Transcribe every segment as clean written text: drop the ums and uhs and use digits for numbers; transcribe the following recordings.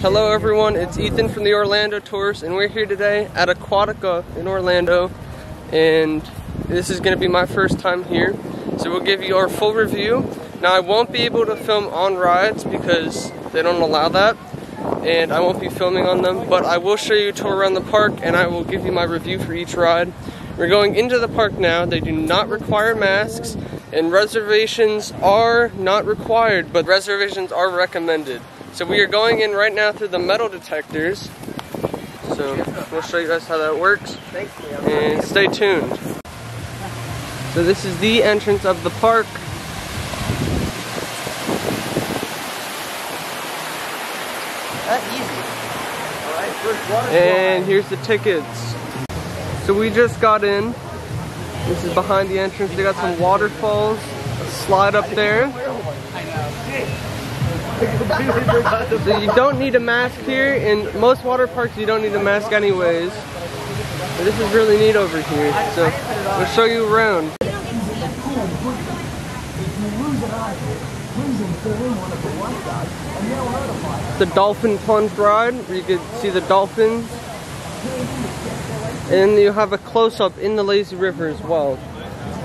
Hello everyone, it's Ethan from the Orlando Tours, and we're here today at Aquatica in Orlando, and this is going to be my first time here, so we'll give you our full review. Now I won't be able to film on rides because they don't allow that, and I won't be filming on them, but I will show you a tour around the park and I will give you my review for each ride. We're going into the park now. They do not require masks, and reservations are not required, but reservations are recommended. So we are going in right now through the metal detectors. So we'll show you guys how that works, and stay tuned. So this is the entrance of the park. And here's the tickets. So we just got in. This is behind the entrance. They got some waterfalls, a slide up there. So you don't need a mask here. In most water parks, you don't need a mask anyways. But this is really neat over here. So we'll show you around. The Dolphin Plunge ride, where you can see the dolphins. And you have a close-up in the lazy river as well.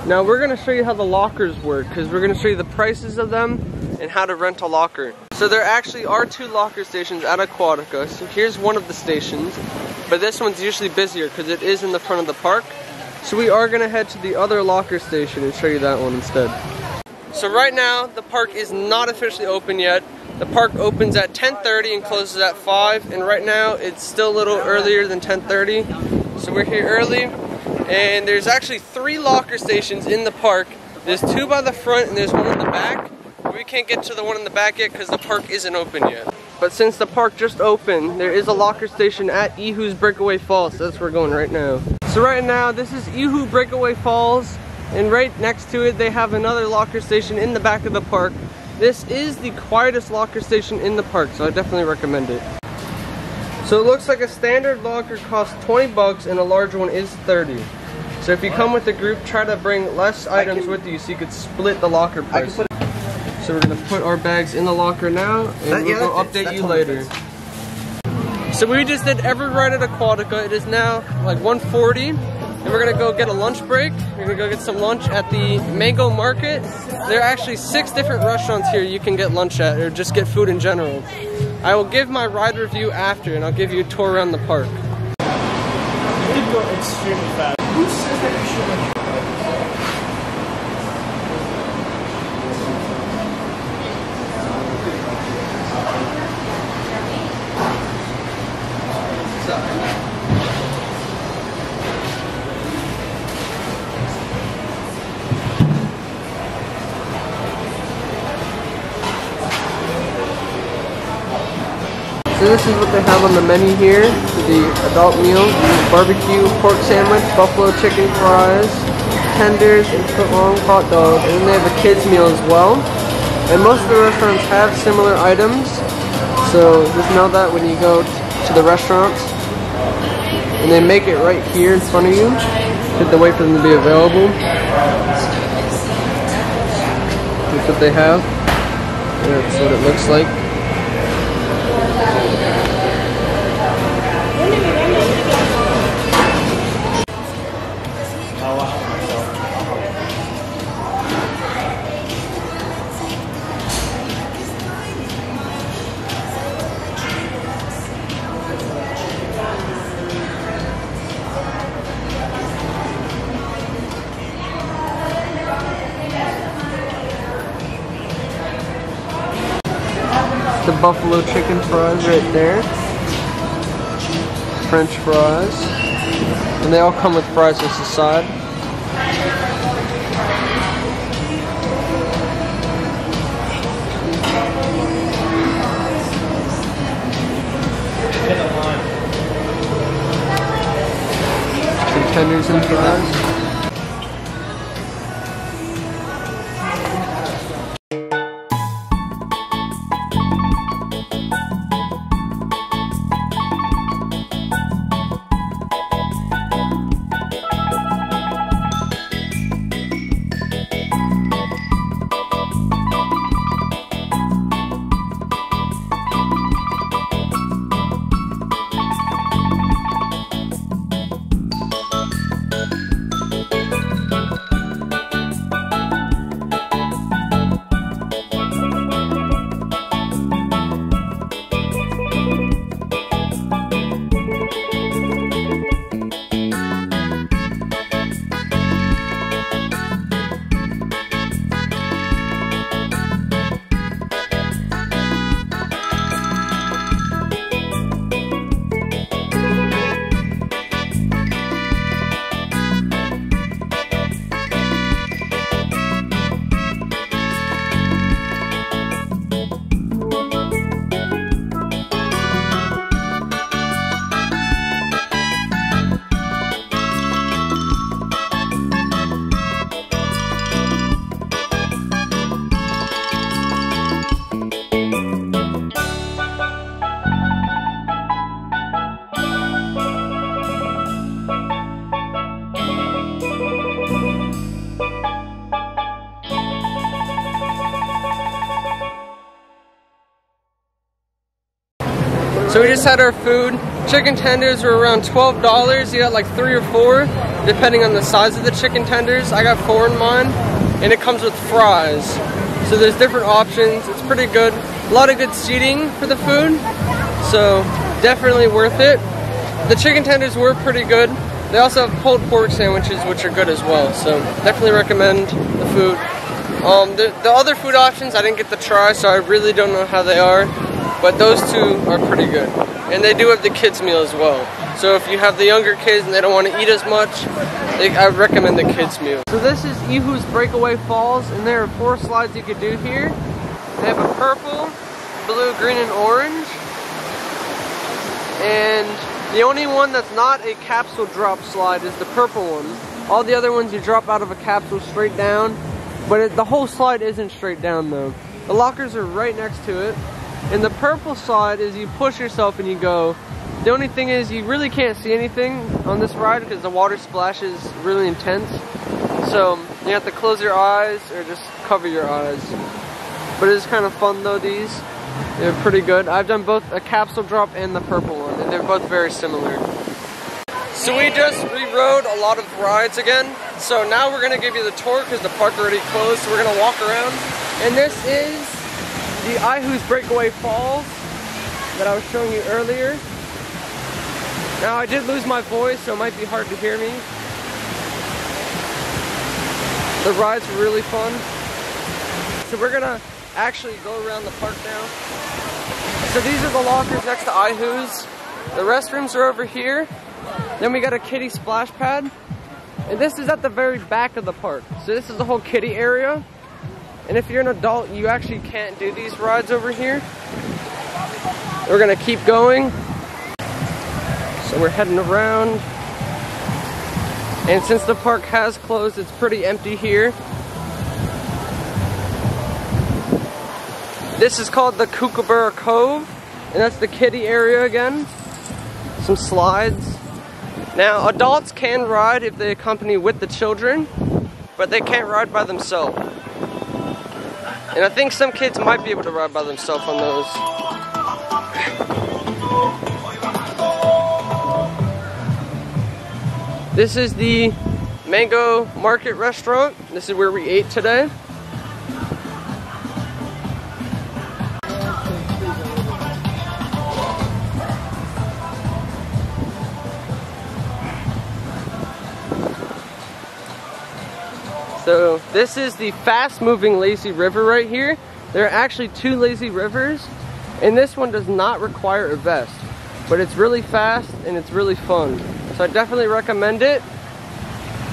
Now we're going to show you how the lockers work, because we're going to show you the prices of them and how to rent a locker. So there actually are two locker stations at Aquatica. So here's one of the stations, but this one's usually busier because it is in the front of the park. So we are going to head to the other locker station and show you that one instead. So right now the park is not officially open yet. The park opens at 10:30 and closes at 5, and right now it's still a little earlier than 10:30. So we're here early, and there's actually three locker stations in the park. There's two by the front and there's one in the back. We can't get to the one in the back yet because the park isn't open yet. But since the park just opened, there is a locker station at Ihu's Breakaway Falls. That's where we're going right now. So right now, this is Ihu Breakaway Falls, and right next to it, they have another locker station in the back of the park. This is the quietest locker station in the park, so I definitely recommend it. So it looks like a standard locker costs 20 bucks and a large one is 30. So if you come with a group, try to bring less items with you so you could split the locker price. So we're gonna put our bags in the locker now, and we'll update you later. So we just did every ride at Aquatica. It is now like 1:40, and we're gonna go get a lunch break. We're gonna go get some lunch at the Mango Market. There are actually 6 different restaurants here you can get lunch at, or just get food in general. I will give my ride review after, and I'll give you a tour around the park. You did go extremely fast. Who says that you shouldn't? So this is what they have on the menu here, for the adult meals: barbecue, pork sandwich, buffalo chicken fries, tenders, and foot-long hot dog. And then they have a kids meal as well. And most of the restaurants have similar items, so just know that when you go to the restaurants. And they make it right here in front of you. You have to wait for them to be available. That's what they have. That's what it looks like. The buffalo chicken fries right there, French fries, and they all come with fries as a side. Some tenders and fries. So we just had our food. Chicken tenders were around $12. You got like 3 or 4, depending on the size of the chicken tenders. I got 4 in mine, and it comes with fries. So there's different options. It's pretty good. A lot of good seating for the food, so definitely worth it. The chicken tenders were pretty good. They also have pulled pork sandwiches, which are good as well. So definitely recommend the food. The other food options I didn't get to try, so I really don't know how they are. But those two are pretty good. And they do have the kids meal as well. So if you have the younger kids and they don't want to eat as much, I recommend the kids meal. So this is Ihu's Breakaway Falls, and there are 4 slides you could do here. They have a purple, blue, green, and orange. And the only one that's not a capsule drop slide is the purple one. All the other ones you drop out of a capsule straight down, but the whole slide isn't straight down though. The lockers are right next to it. And the purple slide is you push yourself and you go. The only thing is you really can't see anything on this ride because the water splash is really intense. So you have to close your eyes or just cover your eyes. But it is kind of fun though, these. They're pretty good. I've done both a capsule drop and the purple one, and they're both very similar. So we just re-rode a lot of rides again. So now we're gonna give you the tour because the park already closed. So we're gonna walk around. And this is the Ihu's Breakaway Falls that I was showing you earlier. Now I did lose my voice, so it might be hard to hear me. The rides were really fun. So we're gonna actually go around the park now. So these are the lockers next to Ihu's. The restrooms are over here. Then we got a kiddie splash pad. And this is at the very back of the park. So this is the whole kiddie area. And if you're an adult, you actually can't do these rides over here. We're gonna keep going. So we're heading around. And since the park has closed, it's pretty empty here. This is called the Kookaburra Cove, and that's the kiddie area again. Some slides. Now, adults can ride if they accompany with the children, but they can't ride by themselves. And I think some kids might be able to ride by themselves on those. This is the Mango Market restaurant. This is where we ate today. So this is the fast-moving lazy river right here. There are actually 2 lazy rivers, and this one does not require a vest, but it's really fast and it's really fun. So I definitely recommend it.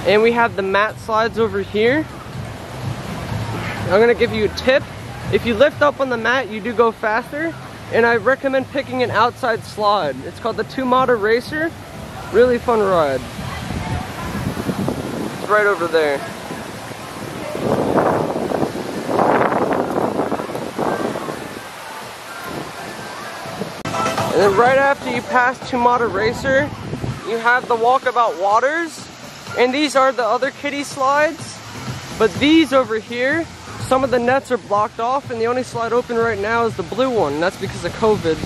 And we have the mat slides over here. I'm gonna give you a tip. If you lift up on the mat, you do go faster, and I recommend picking an outside slide. It's called the Taumata Racer. Really fun ride. It's right over there. And then right after you pass Taumata Racer, you have the Walkabout Waters. And these are the other kiddie slides. But these over here, some of the nets are blocked off, and the only slide open right now is the blue one. And that's because of COVID.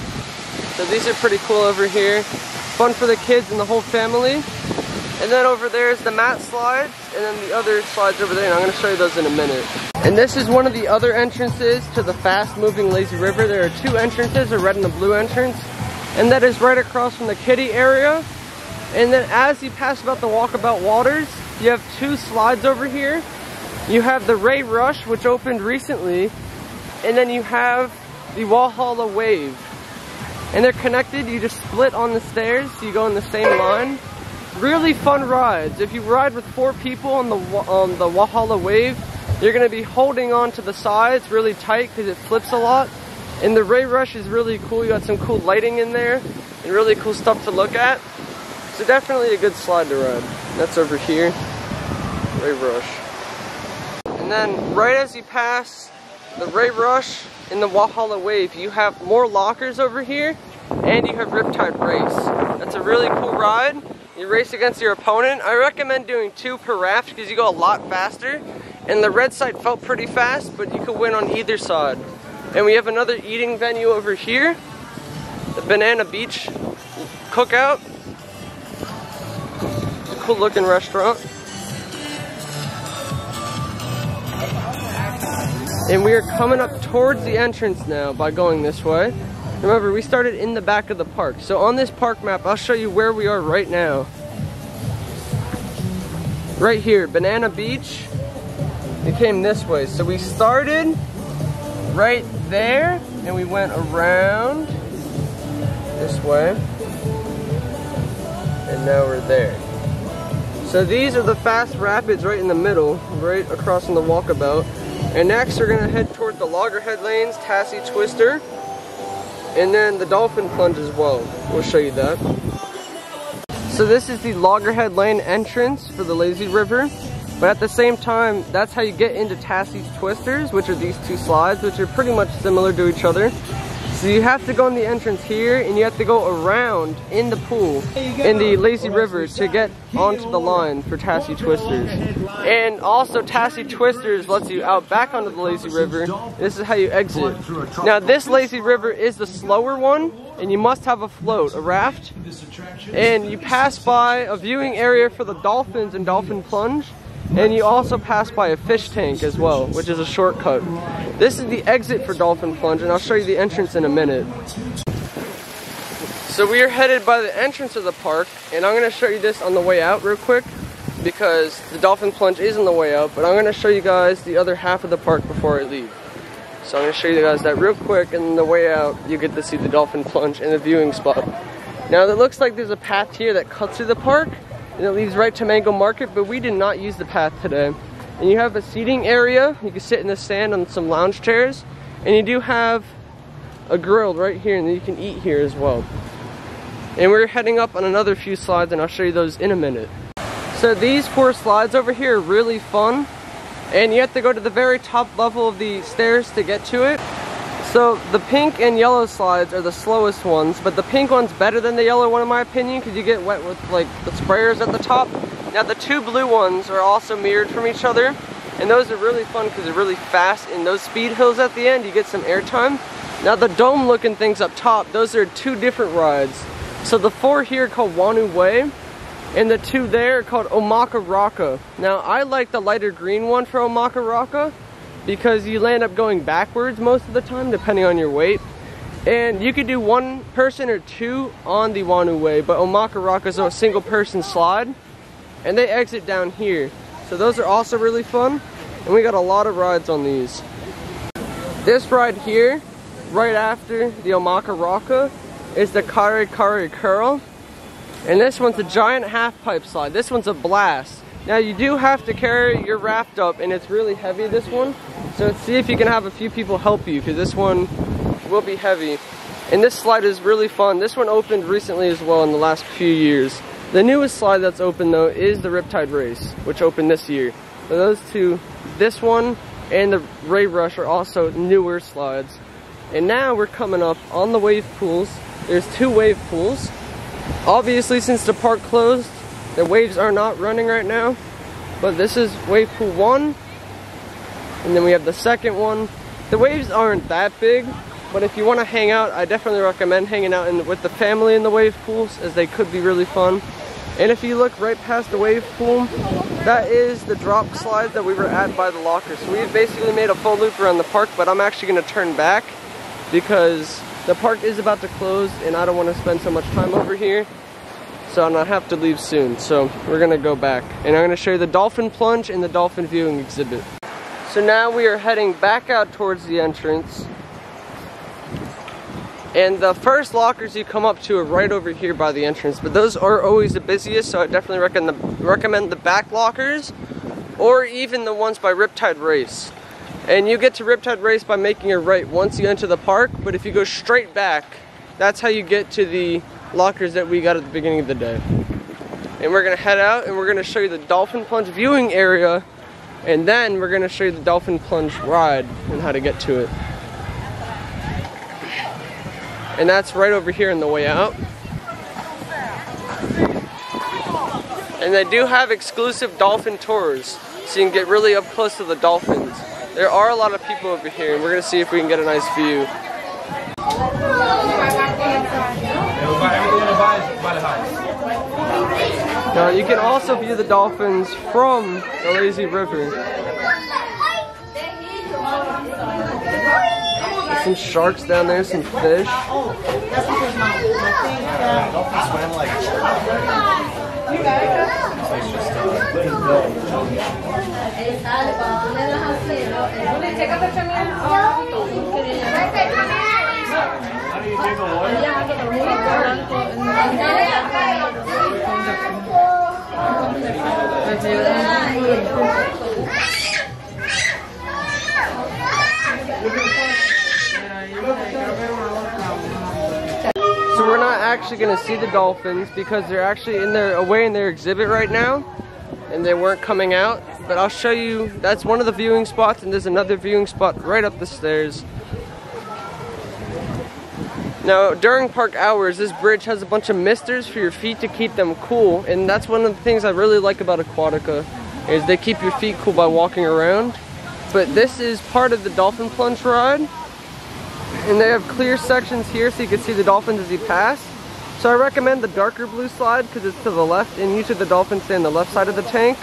So these are pretty cool over here. Fun for the kids and the whole family. And then over there is the mat slides, and then the other slides over there, and I'm going to show you those in a minute. And this is one of the other entrances to the fast-moving lazy river. There are 2 entrances, a red and a blue entrance. And that is right across from the kiddie area. And then as you pass about the Walkabout Waters, you have 2 slides over here. You have the Ray Rush, which opened recently, and then you have the Wahala Wave. And they're connected, you just split on the stairs, so you go in the same line. Really fun rides. If you ride with 4 people on the Wahala Wave, you're gonna be holding on to the sides really tight because it flips a lot. And the Ray Rush is really cool. You got some cool lighting in there and really cool stuff to look at. So definitely a good slide to ride. That's over here, Ray Rush. And then right as you pass the Ray Rush and the Wahala Wave, you have more lockers over here, and you have Riptide Race. That's a really cool ride. You race against your opponent. I recommend doing 2 per raft because you go a lot faster. And the red side felt pretty fast, but you could win on either side. And we have another eating venue over here. The the Banana Beach cookout. It's a cool looking restaurant. And we are coming up towards the entrance now by going this way. Remember, we started in the back of the park. So on this park map, I'll show you where we are right now. Right here, Banana Beach. It came this way. So we started right there, and we went around this way. And now we're there. So these are the fast rapids right in the middle, right across from the walkabout. And next we're gonna head toward the Loggerhead Lanes, Tassie Twister, and then the Dolphin Plunge as well. We'll show you that. So this is the Loggerhead Lane entrance for the lazy river, but at the same time, that's how you get into Tassie Twisters, which are these two slides, which are pretty much similar to each other. So you have to go in the entrance here, and you have to go around in the pool, in the lazy river, to get onto the line for Tassie Twisters. And also Tassie Twisters lets you out back onto the lazy river. This is how you exit. Now this lazy river is the slower one, and you must have a float, a raft. And you pass by a viewing area for the dolphins and Dolphin Plunge. And you also pass by a fish tank as well, which is a shortcut. This is the exit for Dolphin Plunge, and I'll show you the entrance in a minute. So we are headed by the entrance of the park, and I'm going to show you this on the way out real quick, because the Dolphin Plunge is on the way out, but I'm going to show you guys the other half of the park before I leave. So I'm going to show you guys that real quick, and on the way out, you get to see the Dolphin Plunge and the viewing spot. Now it looks like there's a path here that cuts through the park, and it leads right to Mango Market, but we did not use the path today. And you have a seating area. You can sit in the sand on some lounge chairs. And you do have a grill right here, and you can eat here as well. And we're heading up on another few slides, and I'll show you those in a minute. So these four slides over here are really fun. And you have to go to the very top level of the stairs to get to it. So the pink and yellow slides are the slowest ones, but the pink one's better than the yellow one in my opinion, because you get wet with like the sprayers at the top. Now the two blue ones are also mirrored from each other, and those are really fun because they're really fast, and those speed hills at the end, you get some airtime. Now the dome looking things up top, those are two different rides. So the four here are called Whanau Way, and the two there are called Omaka Rocka. Now I like the lighter green one for Omaka Rocka, because you land up going backwards most of the time, depending on your weight. And you could do one person or two on the Whanau Way, but Omaka Rocka is a single person slide. And they exit down here. So those are also really fun. And we got a lot of rides on these. This ride here, right after the Omaka Rocka, is the KareKare Curl. And this one's a giant half pipe slide. This one's a blast. Now you do have to carry your raft up, and it's really heavy, this one. So let's see if you can have a few people help you, because this one will be heavy. And this slide is really fun. This one opened recently as well in the last few years. The newest slide that's open though is the Riptide Race, which opened this year. So those two, this one and the Ray Rush, are also newer slides. And now we're coming up on the wave pools. There's two wave pools. Obviously, since the park closed, the waves are not running right now, but this is wave pool one, and then we have the second one. The waves aren't that big, but if you want to hang out, I definitely recommend hanging out with the family in the wave pools, as they could be really fun. And if you look right past the wave pool, that is the drop slide that we were at by the locker. So we've basically made a full loop around the park, but I'm actually going to turn back because the park is about to close and I don't want to spend so much time over here. So I'm gonna have to leave soon, so we're gonna go back. And I'm gonna show you the Dolphin Plunge and the Dolphin Viewing Exhibit. So now we are heading back out towards the entrance. And the first lockers you come up to are right over here by the entrance, but those are always the busiest, so I definitely recommend the back lockers, or even the ones by Riptide Race. And you get to Riptide Race by making a right once you enter the park, but if you go straight back, that's how you get to the lockers that we got at the beginning of the day. And we're gonna head out and we're gonna show you the Dolphin Plunge viewing area, and then we're gonna show you the Dolphin Plunge ride and how to get to it. And that's right over here on the way out. And they do have exclusive dolphin tours, so you can get really up close to the dolphins. There are a lot of people over here, and we're gonna see if we can get a nice view. can also view the dolphins from the lazy river. There's some sharks down there, some fish. So we're not actually going to see the dolphins because they're actually in their away in their exhibit right now, and they weren't coming out. But I'll show you. That's one of the viewing spots, and there's another viewing spot right up the stairs. Now, during park hours, this bridge has a bunch of misters for your feet to keep them cool, and that's one of the things I really like about Aquatica, is they keep your feet cool by walking around. But this is part of the Dolphin Plunge ride, and they have clear sections here so you can see the dolphins as you pass. So I recommend the darker blue slide because it's to the left, and usually the dolphins stay on the left side of the tank.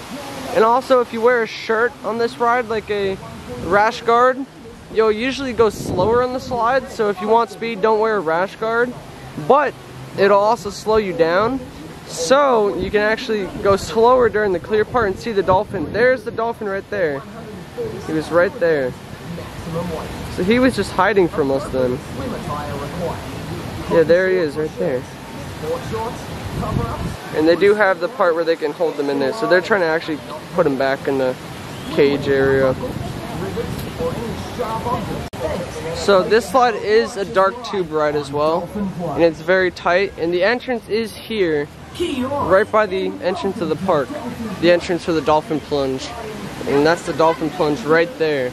And also, if you wear a shirt on this ride, like a rash guard, you'll usually go slower on the slide, so if you want speed, don't wear a rash guard. But it'll also slow you down, so you can actually go slower during the clear part and see the dolphin. There's the dolphin right there. He was right there. So he was just hiding from us then. Yeah, there he is right there. And they do have the part where they can hold them in there, so they're trying to actually put them back in the cage area. So this slide is a dark tube ride as well, and it's very tight, and the entrance is here, right by the entrance of the park, the entrance for the Dolphin Plunge, and that's the Dolphin Plunge right there.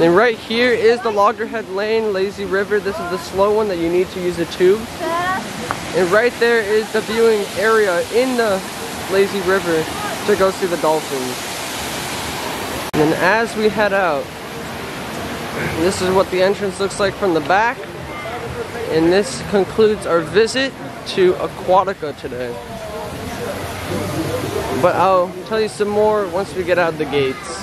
And right here is the Loggerhead Lane, Lazy River. This is the slow one that you need to use a tube, and right there is the viewing area in the Lazy River to go see the dolphins. And then as we head out, this is what the entrance looks like from the back, and this concludes our visit to Aquatica today. But I'll tell you some more once we get out of the gates.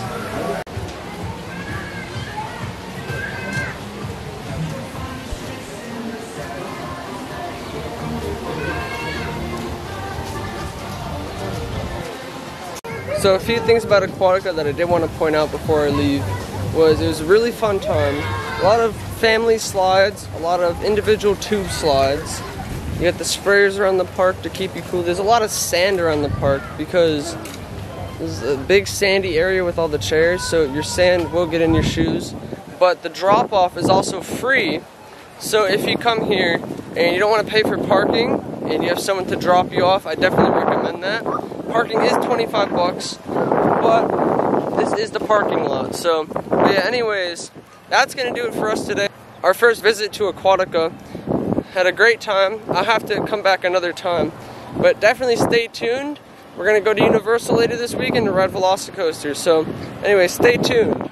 So a few things about Aquatica that I did want to point out before I leave was it was a really fun time. A lot of family slides, a lot of individual tube slides. You got the sprayers around the park to keep you cool. There's a lot of sand around the park because there's a big sandy area with all the chairs, so your sand will get in your shoes. But the drop-off is also free, so if you come here and you don't want to pay for parking and you have someone to drop you off, I definitely recommend that. Parking is 25 bucks, but this is the parking lot. So, yeah, anyways, that's going to do it for us today. Our first visit to Aquatica. Had a great time. I'll have to come back another time. But definitely stay tuned. We're going to go to Universal later this weekend to ride Velocicoaster. So, anyway, stay tuned.